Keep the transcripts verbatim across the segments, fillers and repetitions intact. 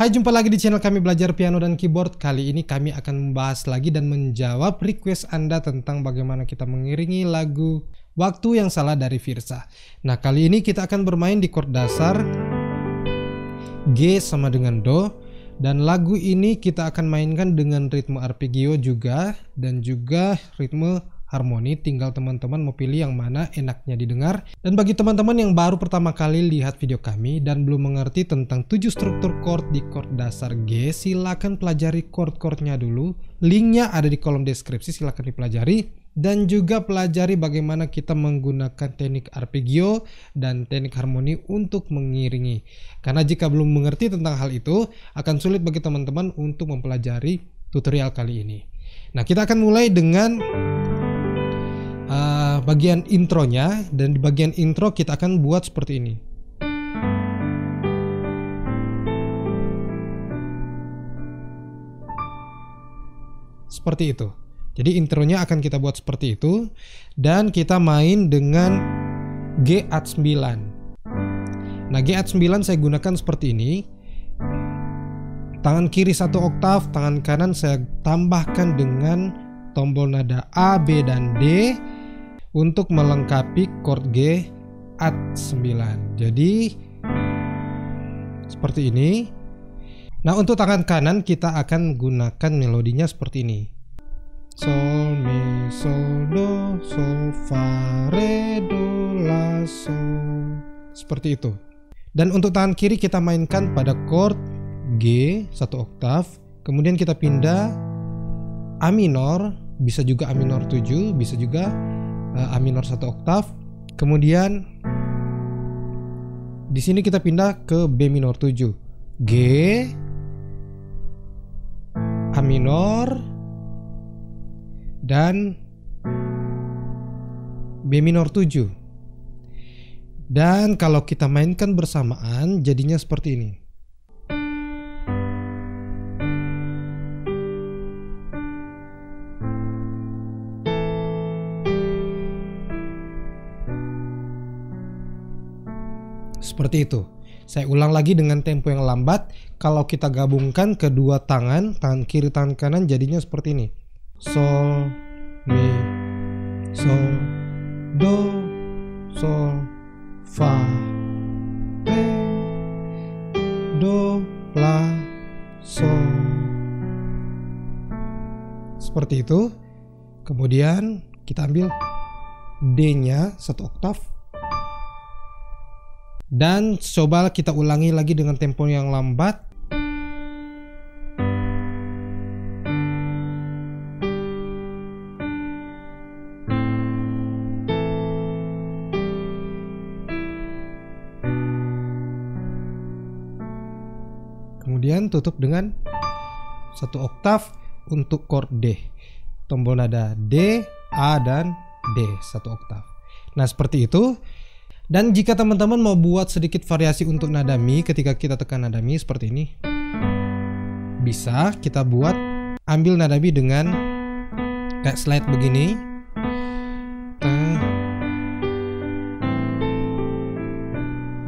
Hai, jumpa lagi di channel kami Belajar Piano dan Keyboard. Kali ini kami akan membahas lagi dan menjawab request Anda tentang bagaimana kita mengiringi lagu Waktu Yang Salah dari Fiersa. Nah, kali ini kita akan bermain di chord dasar G sama dengan Do. Dan lagu ini kita akan mainkan dengan ritme arpeggio juga dan juga ritme harmoni. Tinggal teman-teman mau pilih yang mana enaknya didengar. Dan bagi teman-teman yang baru pertama kali lihat video kami dan belum mengerti tentang tujuh struktur chord di chord dasar G, silakan pelajari chord-chordnya dulu. Linknya ada di kolom deskripsi, silakan dipelajari. Dan juga pelajari bagaimana kita menggunakan teknik arpeggio dan teknik harmoni untuk mengiringi. Karena jika belum mengerti tentang hal itu, akan sulit bagi teman-teman untuk mempelajari tutorial kali ini. Nah, kita akan mulai dengan uh, bagian intronya. Dan di bagian intro kita akan buat seperti ini. Seperti itu. Jadi intronya akan kita buat seperti itu. Dan kita main dengan G at sembilan. Nah, G at sembilan saya gunakan seperti ini. Tangan kiri satu oktav, tangan kanan saya tambahkan dengan tombol nada A, B, dan D untuk melengkapi chord G at sembilan. Jadi seperti ini. Nah, untuk tangan kanan kita akan gunakan melodinya seperti ini. Sol, mi, sol, do, sol, fa, re, do, la, sol. Seperti itu. Dan untuk tangan kiri kita mainkan pada chord G satu oktav. Kemudian kita pindah A minor, bisa juga A minor tujuh, bisa juga A minor satu oktav. Kemudian di sini kita pindah ke B minor tujuh. G, A minor, dan B minor tujuh. Dan kalau kita mainkan bersamaan jadinya seperti ini. Seperti itu. Saya ulang lagi dengan tempo yang lambat. Kalau kita gabungkan kedua tangan, tangan kiri tangan kanan jadinya seperti ini. Sol, mi, sol, do, sol, fa, re, do, la, sol. Seperti itu. Kemudian kita ambil D-nya satu oktav. Dan coba kita ulangi lagi dengan tempo yang lambat. Kemudian tutup dengan satu oktav untuk chord D. Tombol nada D, A, dan D satu oktav. Nah, seperti itu. Dan jika teman-teman mau buat sedikit variasi untuk nada mi ketika kita tekan nada mi seperti ini, bisa kita buat ambil nada mi dengan kayak slide begini.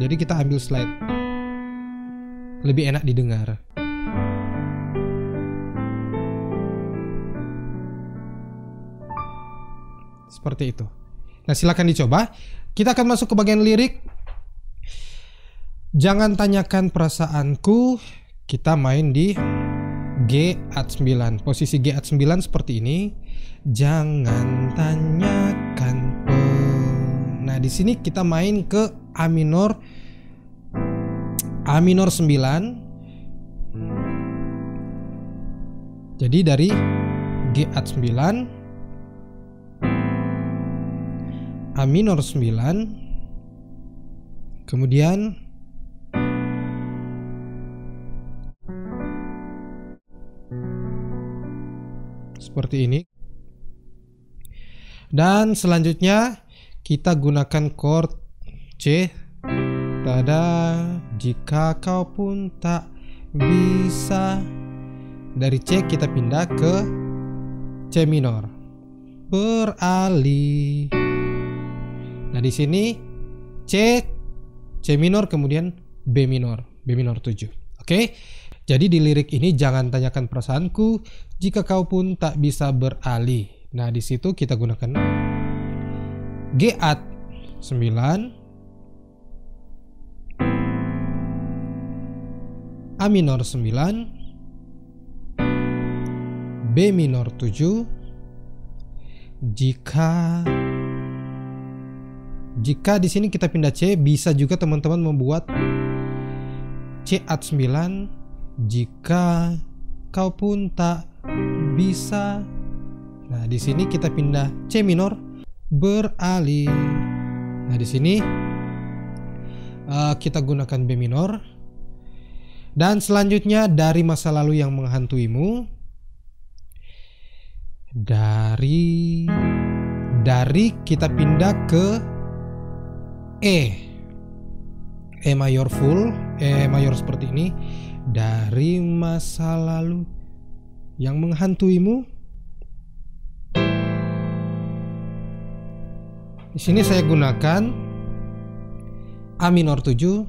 Jadi kita ambil slide. Lebih enak didengar. Seperti itu. Nah, silakan dicoba. Kita akan masuk ke bagian lirik. Jangan tanyakan perasaanku. Kita main di G at sembilan. Posisi G at sembilan seperti ini. Jangan tanyakan. Nah, di sini kita main ke A minor. A minor sembilan. Jadi dari G at sembilan, A minor sembilan, kemudian seperti ini. Dan selanjutnya kita gunakan chord C. Tada, jika kau pun tak bisa. Dari C kita pindah ke C minor. Beralih. Nah, di sini C, C minor, kemudian B minor, B minor tujuh. Oke. Jadi di lirik ini jangan tanyakan perasaanku jika kau pun tak bisa beralih. Nah, di situ kita gunakan G-at sembilan, A minor sembilan, B minor tujuh. Jika jika di sini kita pindah C, bisa juga teman-teman membuat C-at sembilan. Jika kau pun tak bisa. Nah, di sini kita pindah C minor beralih. Nah, di sini uh, kita gunakan B minor. Dan selanjutnya dari masa lalu yang menghantuimu. Dari dari kita pindah ke E. E mayor full, E mayor seperti ini. Dari masa lalu yang menghantuimu. Di sini saya gunakan A minor tujuh,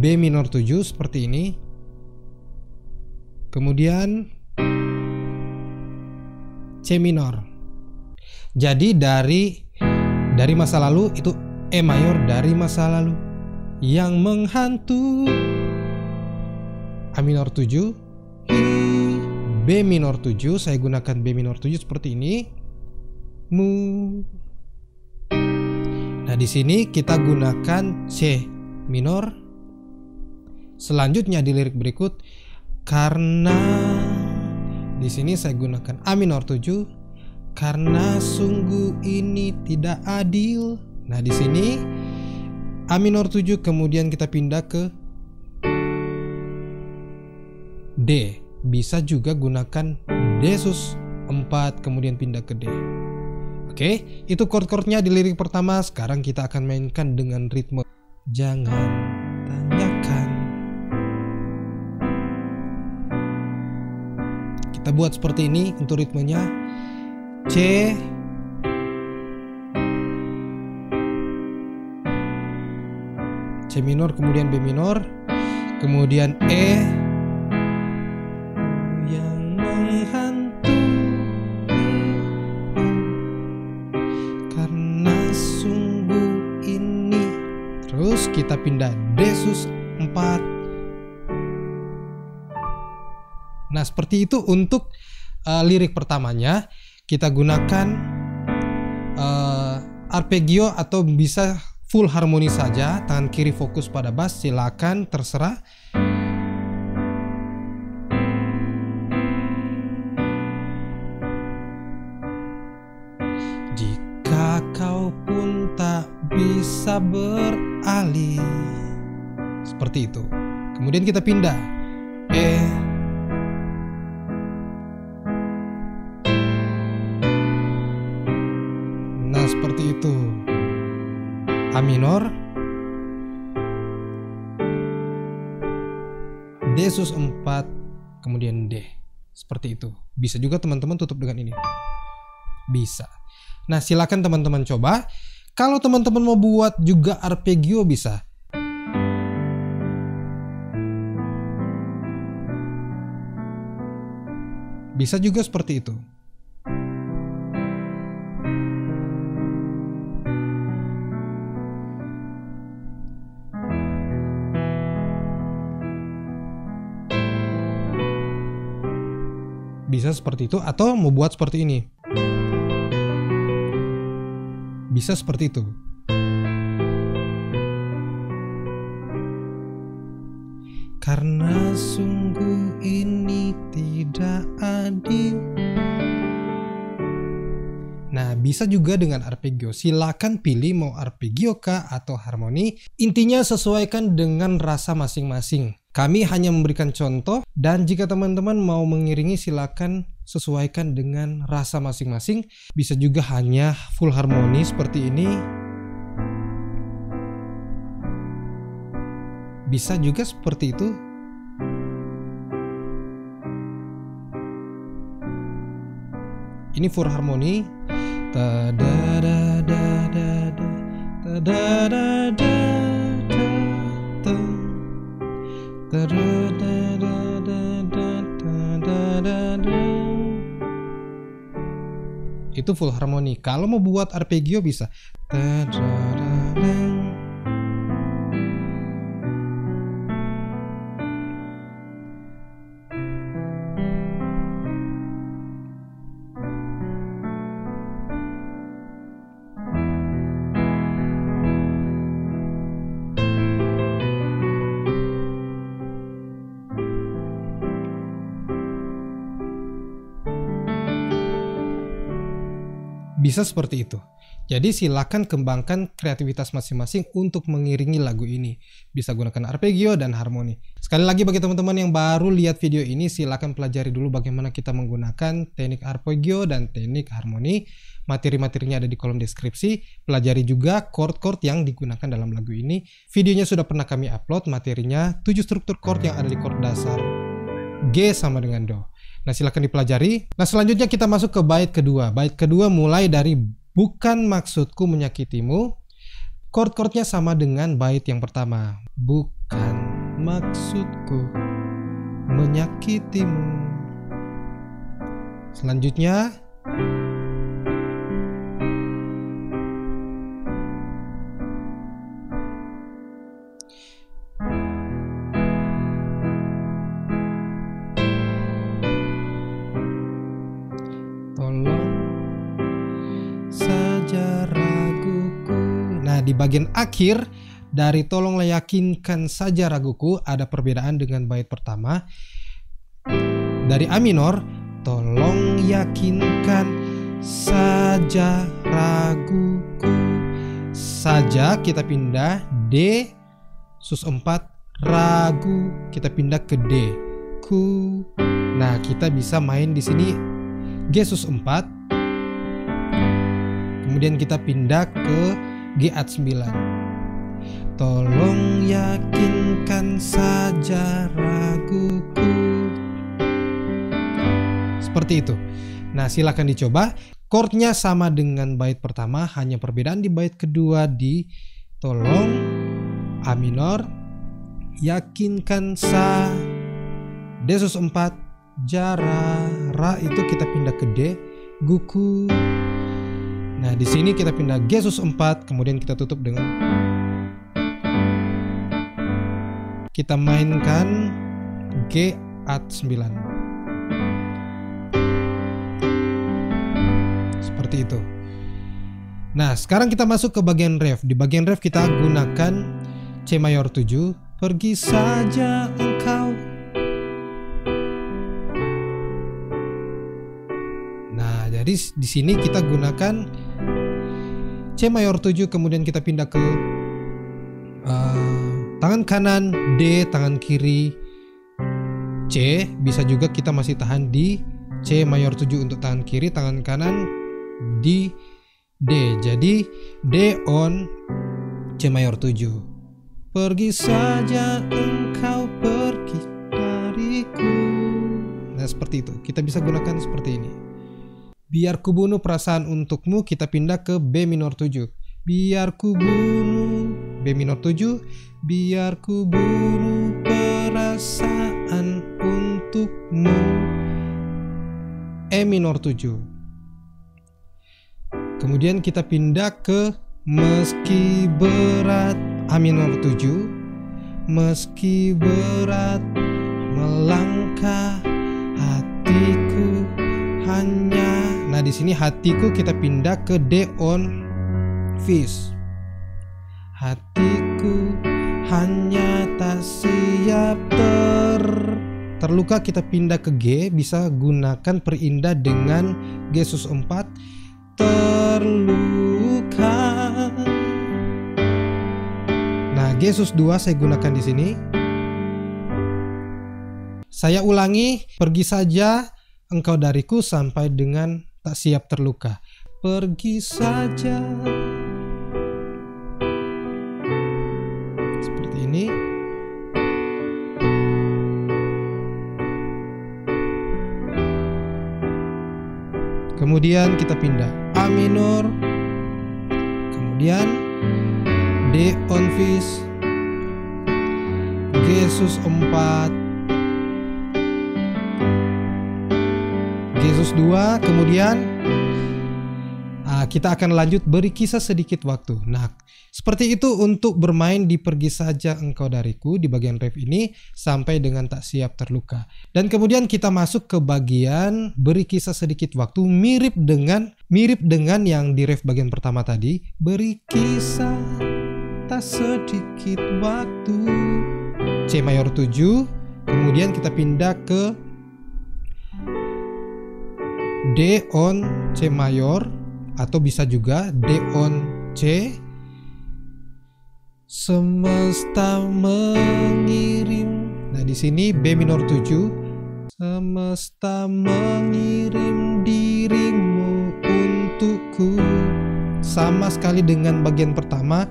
B minor tujuh seperti ini. Kemudian C minor. Jadi dari dari masa lalu itu E mayor dari masa lalu yang menghantu, A minor tujuh, B minor tujuh, saya gunakan B minor tujuh seperti ini, mu. Nah, di sini kita gunakan C minor. Selanjutnya di lirik berikut, karena di sini saya gunakan A minor tujuh, karena sungguh ini tidak adil. Nah, di sini A minor tujuh, kemudian kita pindah ke D. Bisa juga gunakan D sus empat, kemudian pindah ke D. Oke, itu chord-chordnya di lirik pertama. Sekarang kita akan mainkan dengan ritme. Jangan tanyakan. Kita buat seperti ini untuk ritmenya. C, C minor, kemudian B minor, kemudian E yang menghantu karena sungguh ini. Terus kita pindah D sus empat. Nah, seperti itu untuk uh, lirik pertamanya. Kita gunakan uh, arpeggio atau bisa full harmoni saja, tangan kiri fokus pada bass, silakan terserah. Jika kau pun tak bisa beralih, seperti itu. Kemudian kita pindah E, nah seperti itu. A minor, D sus empat, kemudian D. Seperti itu. Bisa juga teman-teman tutup dengan ini. Bisa. Nah, silakan teman-teman coba. Kalau teman-teman mau buat juga arpeggio bisa. Bisa juga seperti itu. Bisa seperti itu, atau mau buat seperti ini. Bisa seperti itu. Karena sungguh ini tidak adil. Nah, bisa juga dengan arpeggio. Silakan pilih mau arpeggio kah atau harmoni. Intinya sesuaikan dengan rasa masing-masing. Kami hanya memberikan contoh, dan jika teman-teman mau mengiringi silakan sesuaikan dengan rasa masing-masing. Bisa juga hanya full harmoni seperti ini. Bisa juga seperti itu. Ini full harmoni. Ta-da-da-da-da-da, ta-da-da-da-da-da. Itu full harmoni. Kalau mau buat arpeggio bisa. Bisa seperti itu. Jadi silakan kembangkan kreativitas masing-masing untuk mengiringi lagu ini. Bisa gunakan arpeggio dan harmoni. Sekali lagi bagi teman-teman yang baru lihat video ini, silakan pelajari dulu bagaimana kita menggunakan teknik arpeggio dan teknik harmoni. Materi-materinya ada di kolom deskripsi. Pelajari juga chord-chord yang digunakan dalam lagu ini. Videonya sudah pernah kami upload, materinya tujuh struktur chord yang ada di chord dasar G sama dengan Do. Nah, silahkan dipelajari. Nah, selanjutnya kita masuk ke bait kedua. Bait kedua mulai dari bukan maksudku menyakitimu. Chord-chordnya sama dengan bait yang pertama. Bukan maksudku menyakitimu. Selanjutnya. Di bagian akhir dari tolonglah yakinkan saja raguku ada perbedaan dengan bait pertama. Dari A minor, tolong yakinkan saja raguku, saja kita pindah D sus empat, ragu kita pindah ke D, ku. Nah, kita bisa main di sini G sus empat, kemudian kita pindah ke G sembilan. Tolong yakinkan saja raguku. Seperti itu. Nah, silahkan dicoba. Chordnya sama dengan bait pertama, hanya perbedaan di bait kedua di tolong A minor, yakinkan sa D sus empat, jara, ra itu kita pindah ke D, guku. Nah, di sini kita pindah G sus empat, kemudian kita tutup dengan kita mainkan G at sembilan. Seperti itu. Nah, sekarang kita masuk ke bagian ref. Di bagian ref kita gunakan C mayor tujuh, pergi saja engkau. Nah, jadi di sini kita gunakan C mayor tujuh, kemudian kita pindah ke uh, tangan kanan, D, tangan kiri, C. Bisa juga kita masih tahan di C mayor tujuh untuk tangan kiri, tangan kanan di D. Jadi D on C mayor tujuh. Pergi saja engkau pergi dariku. Nah, seperti itu. Kita bisa gunakan seperti ini. Biar ku bunuh perasaan untukmu, kita pindah ke B minor tujuh. Biar ku bunuh B minor tujuh, biar ku bunuh perasaan untukmu. E minor tujuh. Kemudian kita pindah ke meski berat A minor tujuh. Meski berat melangkah hatiku hanya. Nah, di sini hatiku kita pindah ke D on Fis. Hatiku hanya tak siap ter terluka, kita pindah ke G, bisa gunakan perindah dengan G sus empat, terluka. Nah, G sus dua saya gunakan di sini. Saya ulangi, pergi saja engkau dariku sampai dengan tak siap terluka. Pergi saja. Seperti ini. Kemudian kita pindah A minor. Kemudian D on Fis. Yesus empat, Yesus dua, kemudian nah, kita akan lanjut beri kisah sedikit waktu. Nah, seperti itu untuk bermain di pergi saja engkau dariku di bagian ref ini sampai dengan tak siap terluka. Dan kemudian kita masuk ke bagian beri kisah sedikit waktu, mirip dengan mirip dengan yang di ref bagian pertama tadi, beri kisah tak sedikit waktu. C mayor tujuh, kemudian kita pindah ke D on C mayor atau bisa juga D on C. Semesta mengirim. Nah, di sini B minor tujuh. Semesta mengirim dirimu untukku. Sama sekali dengan bagian pertama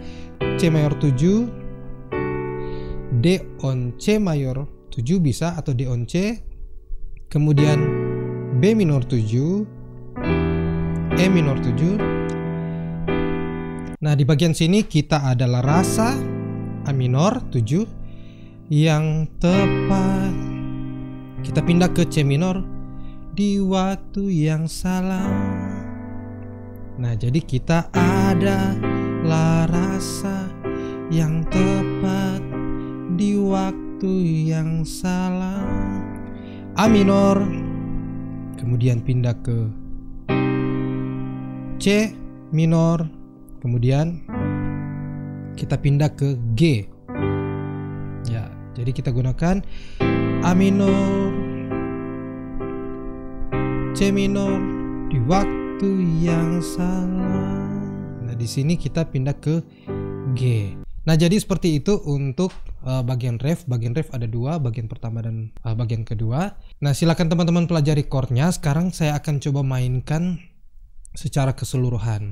C mayor tujuh. D on C mayor tujuh bisa atau D on C. Kemudian B minor tujuh. E minor tujuh. Nah, di bagian sini kita adalah rasa A minor tujuh yang tepat. Kita pindah ke C minor di waktu yang salah. Nah, jadi kita adalah rasa yang tepat di waktu yang salah. A minor, kemudian pindah ke C minor. Kemudian kita pindah ke G. Ya, jadi kita gunakan A minor, C minor di waktu yang salah. Nah, di sini kita pindah ke G. Nah, jadi seperti itu untuk uh, bagian ref. Bagian ref ada dua, bagian pertama dan uh, bagian kedua. Nah, silakan teman-teman pelajari chordnya. Sekarang saya akan coba mainkan secara keseluruhan.